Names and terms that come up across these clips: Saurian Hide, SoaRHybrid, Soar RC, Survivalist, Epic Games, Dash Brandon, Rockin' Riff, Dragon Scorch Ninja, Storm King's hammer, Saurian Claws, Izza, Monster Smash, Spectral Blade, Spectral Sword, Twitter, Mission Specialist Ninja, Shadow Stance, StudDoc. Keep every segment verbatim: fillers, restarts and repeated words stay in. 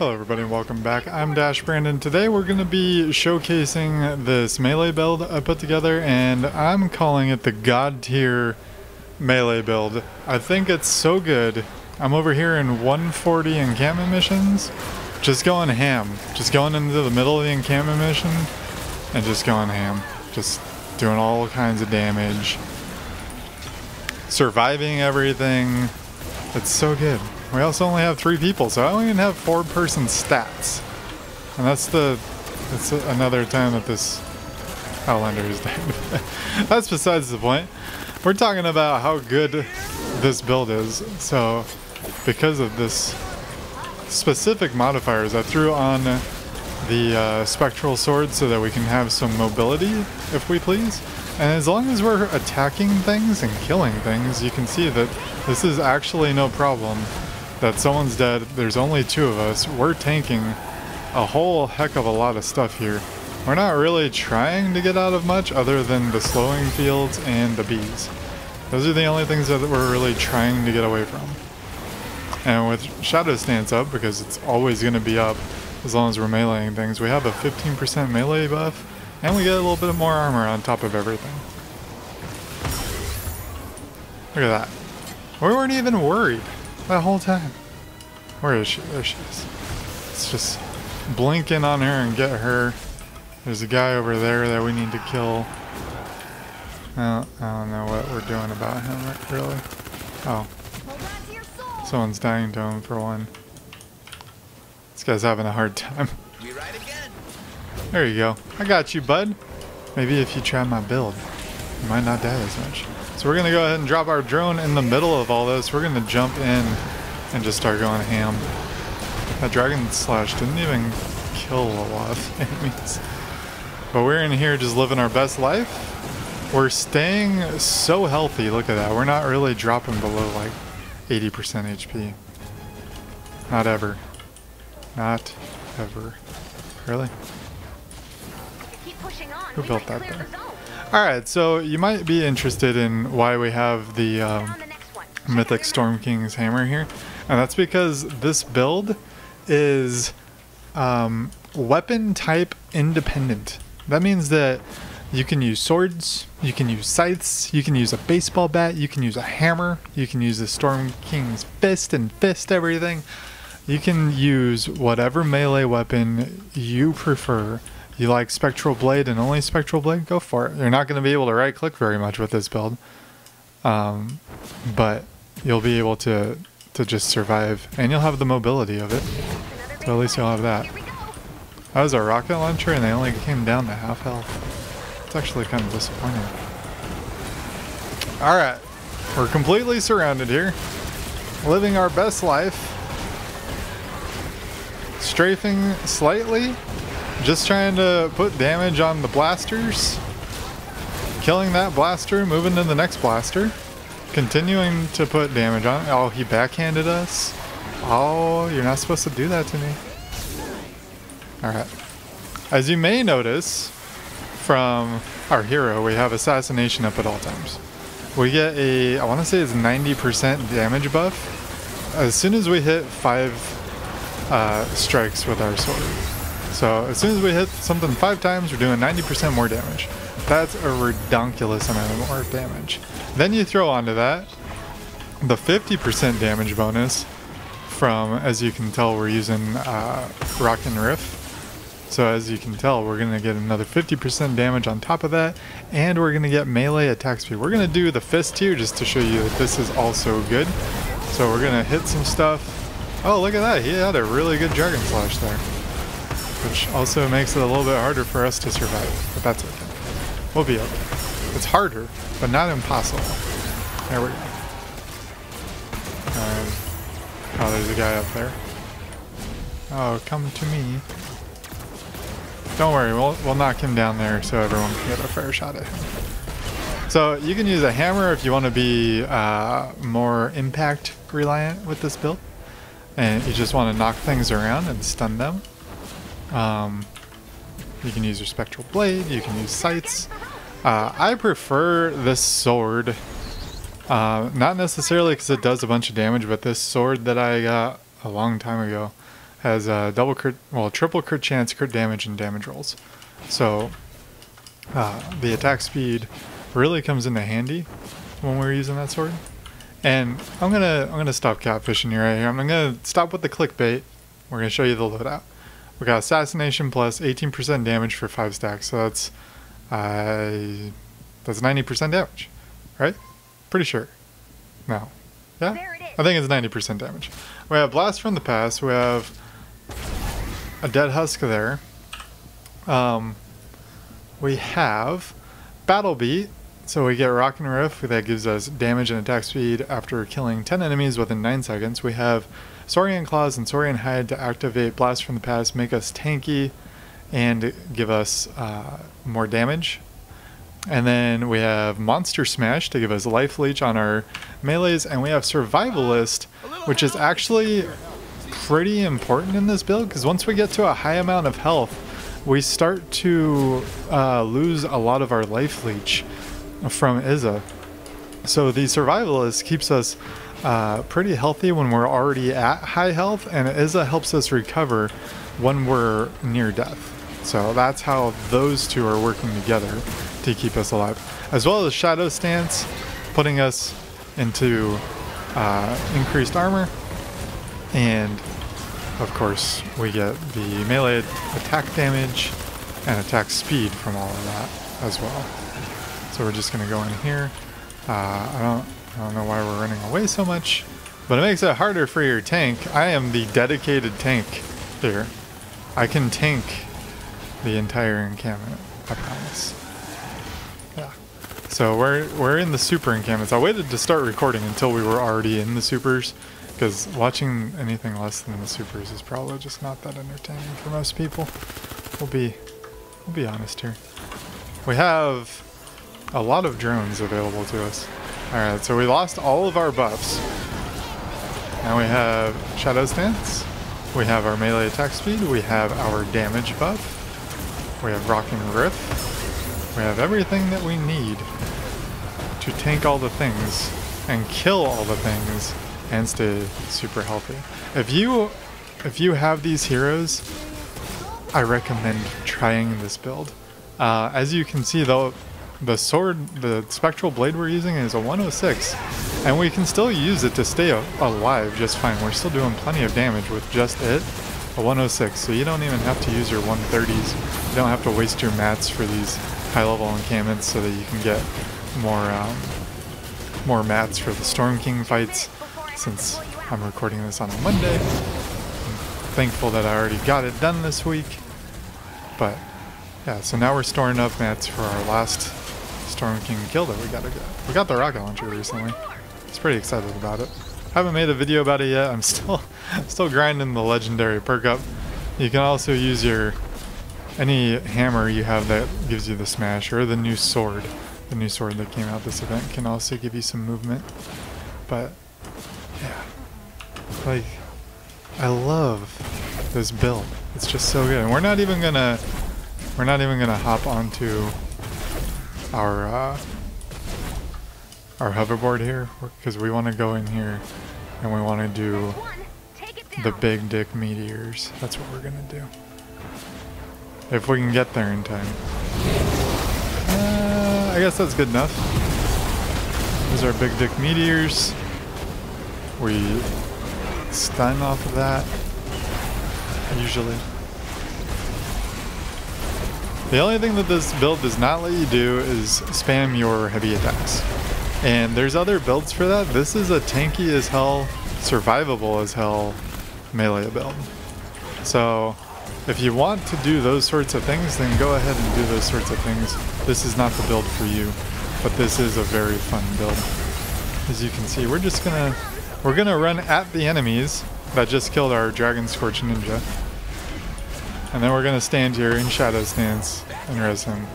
Hello everybody and welcome back. I'm Dash Brandon. Today we're going to be showcasing this melee build I put together, and I'm calling it the God tier melee build. I think it's so good. I'm over here in one forty encampment missions, just going ham. Just going into the middle of the encampment mission and just going ham. Just doing all kinds of damage. Surviving everything. It's so good. We also only have three people, so I don't even have four-person stats. And that's the... That's another time that this Outlander is dead. That's besides the point. We're talking about how good this build is. So, because of this specific modifiers, I threw on the uh, Spectral Sword so that we can have some mobility, if we please. And as long as we're attacking things and killing things, you can see that this is actually no problem. That someone's dead, there's only two of us, we're tanking a whole heck of a lot of stuff here. We're not really trying to get out of much other than the slowing fields and the bees. Those are the only things that we're really trying to get away from. And with Shadow Stance up, because it's always going to be up as long as we're meleeing things, we have a fifteen percent melee buff, and we get a little bit more armor on top of everything. Look at that. We weren't even worried. That whole time. Where is she? There she is. Let's just blink in on her and get her. There's a guy over there that we need to kill. I don't, I don't know what we're doing about him, really. Oh. Someone's dying to him for one. This guy's having a hard time. There you go. I got you, bud. Maybe if you try my build, you might not die as much. So we're gonna go ahead and drop our drone in the middle of all this. We're gonna jump in and just start going ham. That Dragon Slash didn't even kill a lot of enemies. But we're in here just living our best life. We're staying so healthy, look at that. We're not really dropping below like eighty percent H P. Not ever. Not ever. Really? Who built that there? Alright, so you might be interested in why we have the um, Mythic Storm King's hammer here. And that's because this build is um, weapon type independent. That means that you can use swords, you can use scythes, you can use a baseball bat, you can use a hammer, you can use the Storm King's fist and fist everything. You can use whatever melee weapon you prefer. You like Spectral Blade and only Spectral Blade? Go for it. You're not going to be able to right click very much with this build. Um, but you'll be able to, to just survive. And you'll have the mobility of it. So at least you'll have that. That was a rocket launcher and they only came down to half health. It's actually kind of disappointing. Alright. We're completely surrounded here. Living our best life. Strafing slightly. Just trying to put damage on the blasters. Killing that blaster, moving to the next blaster. Continuing to put damage on it. Oh, he backhanded us. Oh, you're not supposed to do that to me. Alright. As you may notice from our hero, we have assassination up at all times. We get a, I want to say it's ninety percent damage buff as soon as we hit five uh, strikes with our sword. So as soon as we hit something five times, we're doing ninety percent more damage. That's a redonkulous amount of more damage. Then you throw onto that the fifty percent damage bonus from, as you can tell, we're using uh, Rockin' Riff. So as you can tell, we're going to get another fifty percent damage on top of that, and we're going to get melee attack speed. We're going to do the fist here just to show you that this is also good. So we're going to hit some stuff. Oh, look at that. He had a really good Dragon Slash there. Which also makes it a little bit harder for us to survive, but that's okay. We'll be okay. It's harder, but not impossible. There we go. Um, oh, there's a guy up there. Oh, come to me. Don't worry, we'll, we'll knock him down there so everyone can get a fair shot at him. So you can use a hammer if you want to be uh, more impact reliant with this build. And you just want to knock things around and stun them. Um, you can use your Spectral Blade, you can use scythes. Uh, I prefer this sword. Uh, not necessarily because it does a bunch of damage, but this sword that I got a long time ago has a double crit, well, triple crit chance, crit damage, and damage rolls. So uh, the attack speed really comes into handy when we're using that sword. And I'm gonna I'm gonna stop catfishing you right here. I'm gonna stop with the clickbait. We're gonna show you the loadout. We got assassination plus eighteen percent damage for five stacks, so that's uh, that's ninety percent damage, right? Pretty sure. No, yeah, I think it's ninety percent damage. We have blast from the past. We have a dead husk there. Um, we have battle beat. So we get Rockin' Riff, that gives us damage and attack speed after killing ten enemies within nine seconds. We have Saurian Claws and Saurian Hide to activate Blast from the Past, make us tanky, and give us uh, more damage. And then we have Monster Smash to give us Life Leech on our melees, and we have Survivalist, which is actually pretty important in this build, because once we get to a high amount of health, we start to uh, lose a lot of our Life Leech from Izza. So the Survivalist keeps us uh, pretty healthy when we're already at high health, and Izza helps us recover when we're near death. So that's how those two are working together to keep us alive. As well as Shadow Stance, putting us into uh, increased armor, and of course we get the melee attack damage and attack speed from all of that as well. So we're just going to go in here. Uh, I don't, I don't know why we're running away so much, but it makes it harder for your tank. I am the dedicated tank here. I can tank the entire encampment, I promise. Yeah. So we're we're in the super encampments. I waited to start recording until we were already in the supers, because watching anything less than the supers is probably just not that entertaining for most people. We'll be we'll be honest here. We have a lot of drones available to us. Alright, so we lost all of our buffs. Now we have Shadow Stance. We have our melee attack speed. We have our damage buff. We have Rockin' Riff. We have everything that we need to tank all the things and kill all the things and stay super healthy. If you, if you have these heroes, I recommend trying this build. Uh, as you can see though, the sword, the Spectral Blade we're using is a one oh six, and we can still use it to stay alive just fine. We're still doing plenty of damage with just it, a one oh six, so you don't even have to use your one thirties. You don't have to waste your mats for these high-level encampments so that you can get more, um, more mats for the Storm King fights, since I'm recording this on a Monday. I'm thankful that I already got it done this week, but yeah, so now we're storing up mats for our last Storm King kill that we gotta get. We got the rocket launcher recently. I was pretty excited about it. Haven't made a video about it yet. I'm still still grinding the legendary perk up. You can also use your any hammer you have that gives you the smash, or the new sword. The new sword that came out this event can also give you some movement. But yeah. Like, I love this build. It's just so good. And we're not even gonna We're not even gonna hop onto our uh, our hoverboard here, because we want to go in here and we want to do the big dick meteors. That's what we're gonna do if we can get there in time. Uh, I guess that's good enough. These are big dick meteors. We stun off of that usually. The only thing that this build does not let you do is spam your heavy attacks. And there's other builds for that. This is a tanky as hell, survivable as hell melee build. So if you want to do those sorts of things, then go ahead and do those sorts of things. This is not the build for you, but this is a very fun build. As you can see, we're just gonna, we're gonna run at the enemies that just killed our Dragon Scorch Ninja. And then we're going to stand here in Shadow Stance and res him.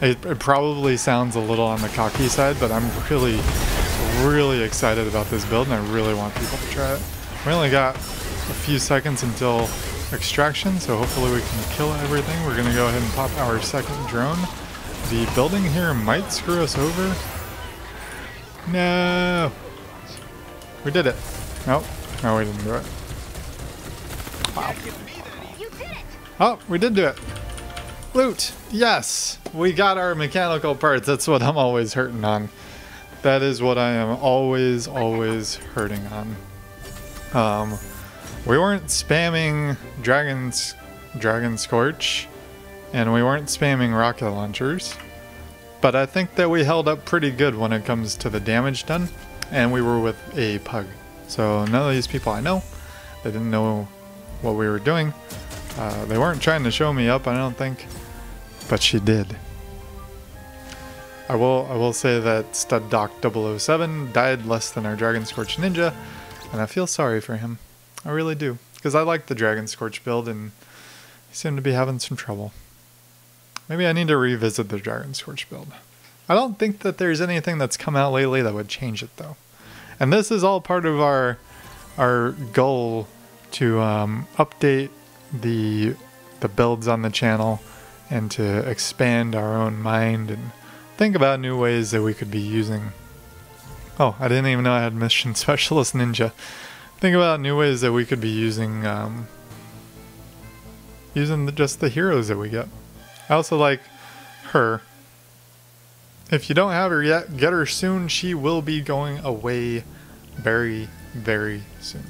It, it probably sounds a little on the cocky side, but I'm really, really excited about this build, and I really want people to try it. We only got a few seconds until extraction, so hopefully we can kill everything. We're going to go ahead and pop our second drone. The building here might screw us over. No! We did it. Nope. No, we didn't do it. Wow. You did it. Oh, we did do it. Loot. Yes. We got our mechanical parts. That's what I'm always hurting on. That is what I am always, always hurting on. Um, we weren't spamming Dragon's, Dragon Scorch, and we weren't spamming rocket launchers. But I think that we held up pretty good when it comes to the damage done, and we were with a pug. So none of these people I know, they didn't know what we were doing. Uh, they weren't trying to show me up, I don't think, but she did. I will, I will say that StudDoc double oh seven died less than our Dragon Scorch Ninja, and I feel sorry for him. I really do, because I like the Dragon Scorch build, and he seemed to be having some trouble. Maybe I need to revisit the Dragon Scorch build. I don't think that there's anything that's come out lately that would change it, though. And this is all part of our our goal to um, update the the builds on the channel and to expand our own mind and think about new ways that we could be using. Oh, I didn't even know I had Mission Specialist Ninja. Think about new ways that we could be using um, using the, just the heroes that we get. I also like her. If you don't have her yet, get her soon. She will be going away very, very soon.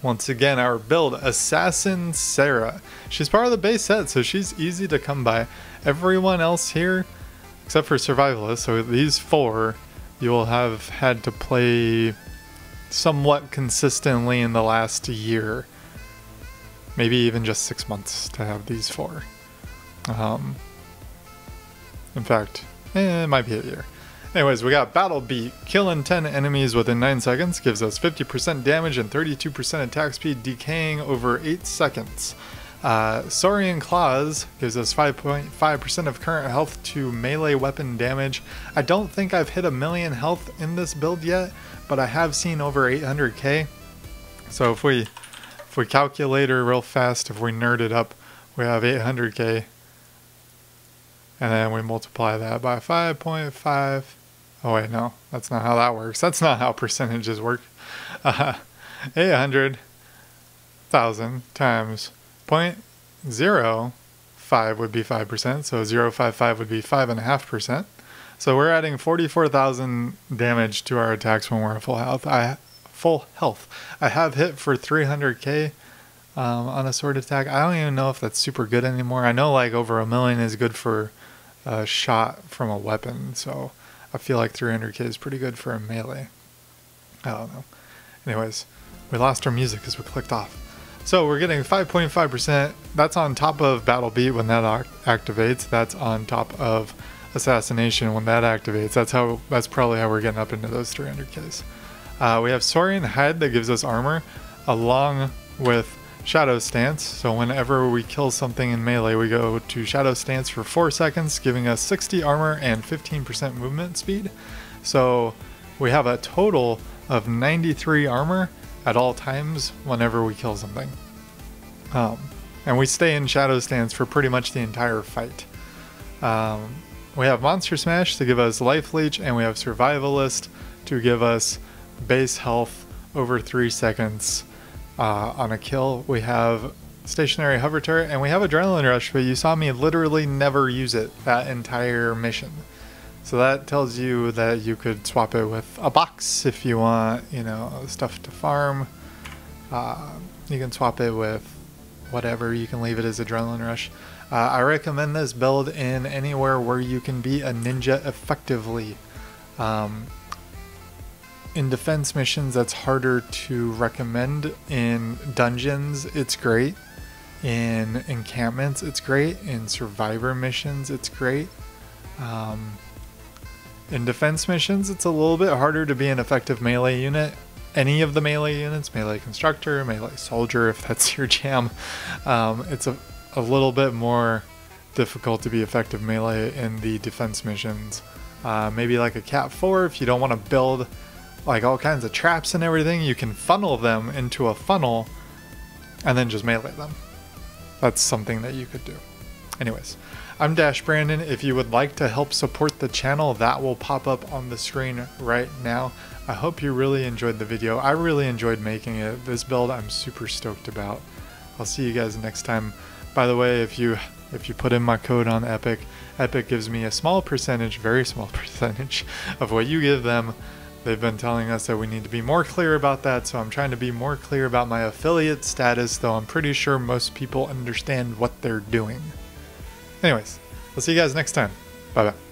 Once again, our build, Assassin Sarah. She's part of the base set, so she's easy to come by. Everyone else here, except for Survivalist, so these four, you will have had to play somewhat consistently in the last year. Maybe even just six months to have these four. Um, in fact, eh, it might be a year. Anyways, we got Battle Beat. Killing ten enemies within nine seconds gives us fifty percent damage and thirty-two percent attack speed, decaying over eight seconds. Uh, Saurian Claws gives us five point five percent of current health to melee weapon damage. I don't think I've hit a million health in this build yet, but I have seen over eight hundred K. So if we, if we calculate her real fast, if we nerd it up, we have eight hundred K. And then we multiply that by five point five. Oh wait, no, that's not how that works. That's not how percentages work. Uh, eight hundred thousand times zero point zero five would be five percent. So zero point five five would be five point five percent. So we're adding forty-four thousand damage to our attacks when we're at full health. I, full health. I have hit for three hundred K. Um, on a sword attack. I don't even know if that's super good anymore. I know like over a million is good for a shot from a weapon, so I feel like three hundred K is pretty good for a melee. I don't know. Anyways, we lost our music because we clicked off. So we're getting five point five percent. That's on top of Battle Beat when that activates. That's on top of Assassination when that activates. That's how. That's probably how we're getting up into those three hundred Ks. Uh, we have Saurian Hide that gives us armor along with Shadow Stance, so whenever we kill something in melee, we go to Shadow Stance for four seconds, giving us sixty armor and fifteen percent movement speed. So we have a total of ninety-three armor at all times whenever we kill something. Um, and we stay in Shadow Stance for pretty much the entire fight. Um, we have Monster Smash to give us Life Leech, and we have Survivalist to give us base health over three seconds. Uh, on a kill. We have stationary hover turret, and we have adrenaline rush, but you saw me literally never use it that entire mission. So that tells you that you could swap it with a box if you want, you know, stuff to farm. Uh, you can swap it with whatever. You can leave it as adrenaline rush. Uh, I recommend this build in anywhere where you can be a ninja effectively. Um, In defense missions, that's harder to recommend. In dungeons, it's great. In encampments, it's great. In survivor missions, it's great. Um, in defense missions, it's a little bit harder to be an effective melee unit. Any of the melee units, melee constructor, melee soldier, if that's your jam. Um, it's a, a little bit more difficult to be effective melee in the defense missions. Uh, maybe like a Cat four, if you don't want to build like all kinds of traps and everything, you can funnel them into a funnel and then just melee them. That's something that you could do. Anyways, I'm Dash Brandon. If you would like to help support the channel, that will pop up on the screen right now. I hope you really enjoyed the video. I really enjoyed making it. This build I'm super stoked about. I'll see you guys next time. By the way, if you if you put in my code on Epic, Epic gives me a small percentage, very small percentage, of what you give them. They've been telling us that we need to be more clear about that, so I'm trying to be more clear about my affiliate status, though I'm pretty sure most people understand what they're doing. Anyways, I'll see you guys next time. Bye-bye.